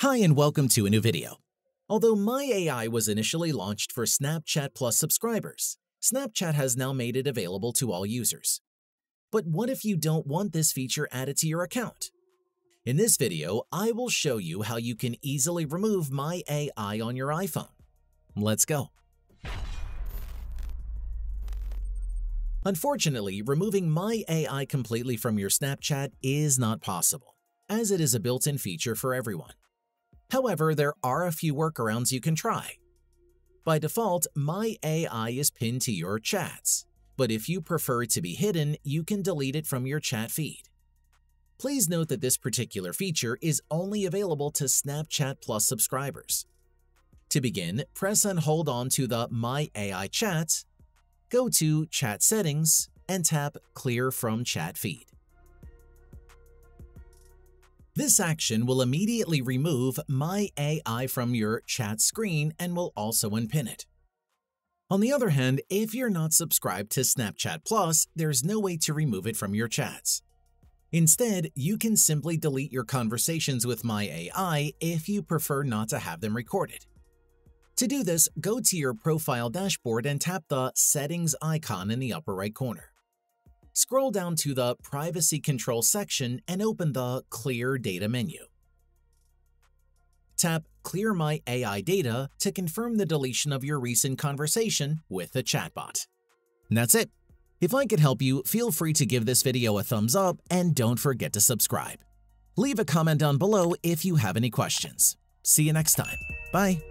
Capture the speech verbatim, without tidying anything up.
Hi and welcome to a new video. Although My A I was initially launched for Snapchat Plus subscribers, Snapchat has now made it available to all users. But what if you don't want this feature added to your account? In this video, I will show you how you can easily remove My A I on your iPhone. Let's go. Unfortunately, removing My A I completely from your Snapchat is not possible, as it is a built-in feature for everyone. However, there are a few workarounds you can try. By default, My A I is pinned to your chats, but if you prefer it to be hidden, you can delete it from your chat feed. Please note that this particular feature is only available to Snapchat Plus subscribers. To begin, press and hold on to the My A I chat, go to Chat Settings, and tap Clear from Chat Feed. This action will immediately remove My A I from your chat screen and will also unpin it. On the other hand, if you're not subscribed to Snapchat Plus, there's no way to remove it from your chats. Instead, you can simply delete your conversations with My A I if you prefer not to have them recorded. To do this, go to your profile dashboard and tap the Settings icon in the upper right corner. Scroll down to the Privacy Control section and open the Clear Data menu. Tap Clear My A I Data to confirm the deletion of your recent conversation with the chatbot. And that's it. If I could help you, feel free to give this video a thumbs up and don't forget to subscribe. Leave a comment down below if you have any questions. See you next time. Bye.